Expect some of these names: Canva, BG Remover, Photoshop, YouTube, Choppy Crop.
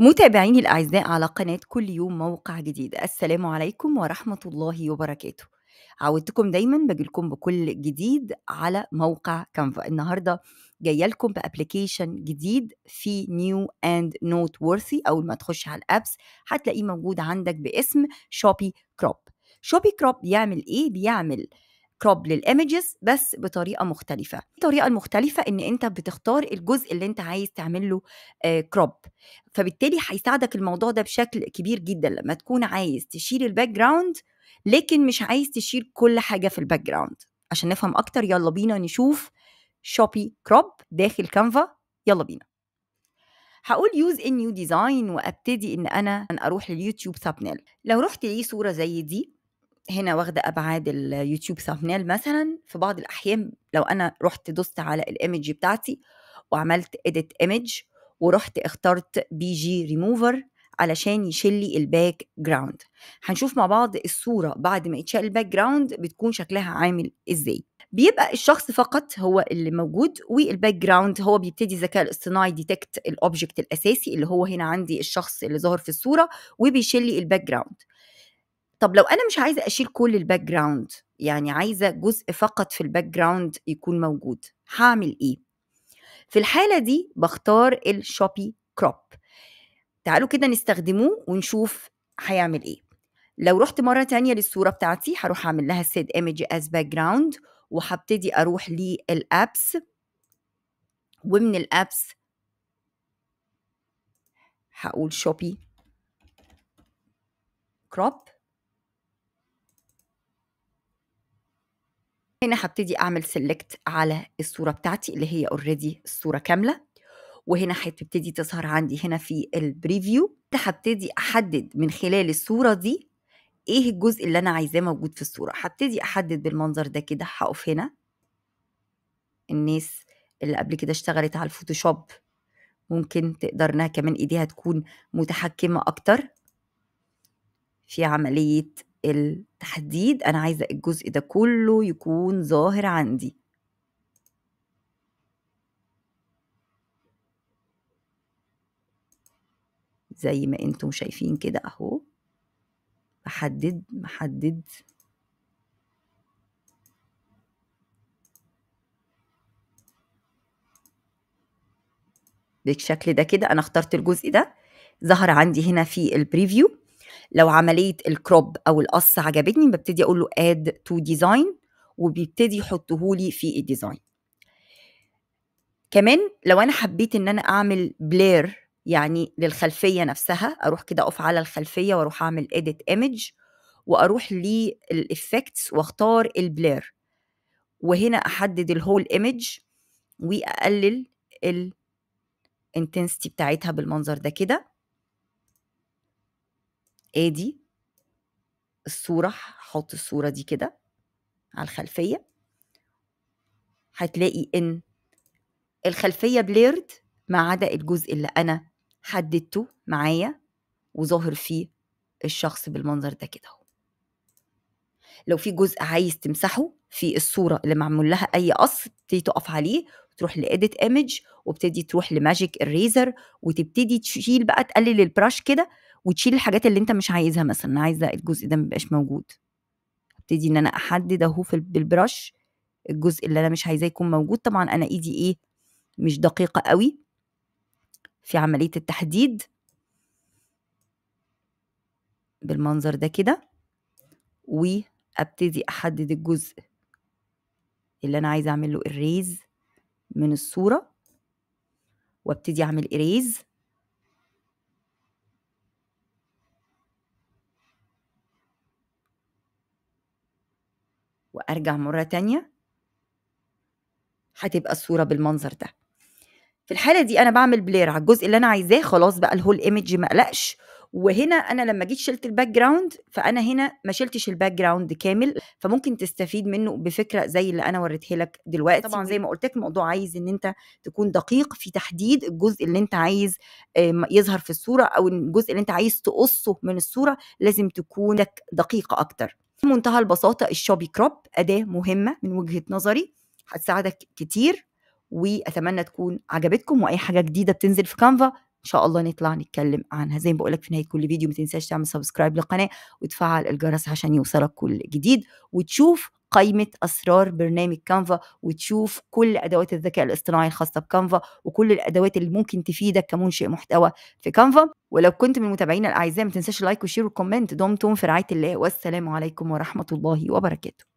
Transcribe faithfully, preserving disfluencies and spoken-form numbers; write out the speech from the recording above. متابعيني الأعزاء على قناة كل يوم موقع جديد، السلام عليكم ورحمة الله وبركاته. عودتكم دايما باجيلكم بكل جديد على موقع كانفا. النهاردة جاية لكم بأبليكيشن جديد في نيو اند نوت وورثي. أول ما تخش على الأبس هتلاقيه موجود عندك باسم شوبي كروب. شوبي كروب بيعمل إيه؟ بيعمل كروب للايمجز بس بطريقه مختلفه. الطريقه المختلفه ان انت بتختار الجزء اللي انت عايز تعمل له كروب، فبالتالي هيساعدك الموضوع ده بشكل كبير جدا لما تكون عايز تشيل الباك جراوند لكن مش عايز تشيل كل حاجه في الباك جراوند. عشان نفهم اكتر يلا بينا نشوف شوبي كروب داخل كانفا. يلا بينا. هقول يوز ان نيو ديزاين وابتدي ان انا اروح لليوتيوب ثامبنيل. لو رحت ليه صوره زي دي هنا واخده ابعاد اليوتيوب ثامبنيل مثلا، في بعض الاحيان لو انا رحت دوست على الايمج بتاعتي وعملت اديت ايمج ورحت اخترت بي جي ريموفر علشان يشيل لي الباك جراوند، هنشوف مع بعض الصوره بعد ما يتشال الباك جراوند بتكون شكلها عامل ازاي. بيبقى الشخص فقط هو اللي موجود والباك جراوند هو بيبتدي الذكاء الاصطناعي ديتكت الاوبجكت الاساسي اللي هو هنا عندي الشخص اللي ظاهر في الصوره وبيشيل لي الباك جراوند. طب لو انا مش عايزه اشيل كل الباك جراوند، يعني عايزه جزء فقط في الباك جراوند يكون موجود، هعمل ايه؟ في الحاله دي بختار الشوبي كروب. تعالوا كده نستخدموه ونشوف هيعمل ايه. لو رحت مره تانية للصوره بتاعتي هروح اعمل لها سيد ايمج از باك جراوند وهبتدي اروح للابس، ومن الابس هقول شوبي كروب. هنا هبتدي اعمل سيلكت على الصوره بتاعتي اللي هي اوريدي الصوره كامله، وهنا هتبتدي تظهر عندي هنا في البريفيو. هبتدي احدد من خلال الصوره دي ايه الجزء اللي انا عايزاه موجود في الصوره. هبتدي احدد بالمنظر ده كده. هقف هنا، الناس اللي قبل كده اشتغلت على الفوتوشوب ممكن تقدر انها كمان ايديها تكون متحكمه اكتر في عمليه التحديد. انا عايزه الجزء ده كله يكون ظاهر عندي. زي ما انتم شايفين كده اهو. بحدد بحدد بالشكل ده كده. انا اخترت الجزء ده ظهر عندي هنا في البريفيو. لو عمليه الكروب او القص عجبتني ببتدي اقول له اد تو ديزاين وبيبتدي يحطهولي في الديزاين. كمان لو انا حبيت ان انا اعمل بلير يعني للخلفيه نفسها، اروح كده اقف على الخلفيه واروح اعمل اديت ايمج واروح للإفكتس واختار البلير، وهنا احدد الهول ايمج واقلل الانتنسيتي بتاعتها بالمنظر ده كده. ادي الصورة، هحط الصورة دي كده على الخلفية. هتلاقي ان الخلفية بليرد ما عدا الجزء اللي انا حددته معايا وظاهر فيه الشخص بالمنظر ده كده. لو في جزء عايز تمسحه في الصورة اللي معمول لها اي قص بتبتدي تقف عليه وتروح لإيديت ايمج وبتدي تروح لماجيك الريزر وتبتدي تشيل بقى، تقلل البراش كده وتشيل الحاجات اللي انت مش عايزها. مثلا انا عايزه الجزء ده ميبقاش موجود، ابتدي ان انا احدد اهو بالبرش الجزء اللي انا مش عايزاه يكون موجود. طبعا انا ايدي ايه مش دقيقه قوي في عمليه التحديد بالمنظر ده كده، وابتدي احدد الجزء اللي انا عايزه اعمل له اريز من الصوره وابتدي اعمل اريز. وارجع مره تانيه هتبقى الصوره بالمنظر ده. في الحاله دي انا بعمل بلير على الجزء اللي انا عايزاه، خلاص بقى الهول ايمج ما قلقش. وهنا انا لما جيت شلت الباك جراوند فانا هنا ما شلتش الباك جراوند كامل، فممكن تستفيد منه بفكره زي اللي انا وريتها لك دلوقتي. طبعا زي ما قلت لك الموضوع عايز ان انت تكون دقيق في تحديد الجزء اللي انت عايز يظهر في الصوره او الجزء اللي انت عايز تقصه من الصوره، لازم تكون لك دقيقه اكتر. بمنتهى البساطة الشوبي كروب أداة مهمة من وجهة نظري هتساعدك كتير، وأتمنى تكون عجبتكم. وأي حاجة جديدة بتنزل في كانفا ان شاء الله نطلع نتكلم عنها. زي ما بقولك في نهايه كل فيديو ما تنساش تعمل سبسكرايب للقناه وتفعل الجرس عشان يوصلك كل جديد، وتشوف قائمة أسرار برنامج كانفا، وتشوف كل أدوات الذكاء الاصطناعي الخاصة بكانفا وكل الأدوات اللي ممكن تفيدك كمنشئ محتوى في كانفا. ولو كنت من المتابعين الأعزاء ما تنساش اللايك والشير والكومنت. دمتم في رعاية الله، والسلام عليكم ورحمة الله وبركاته.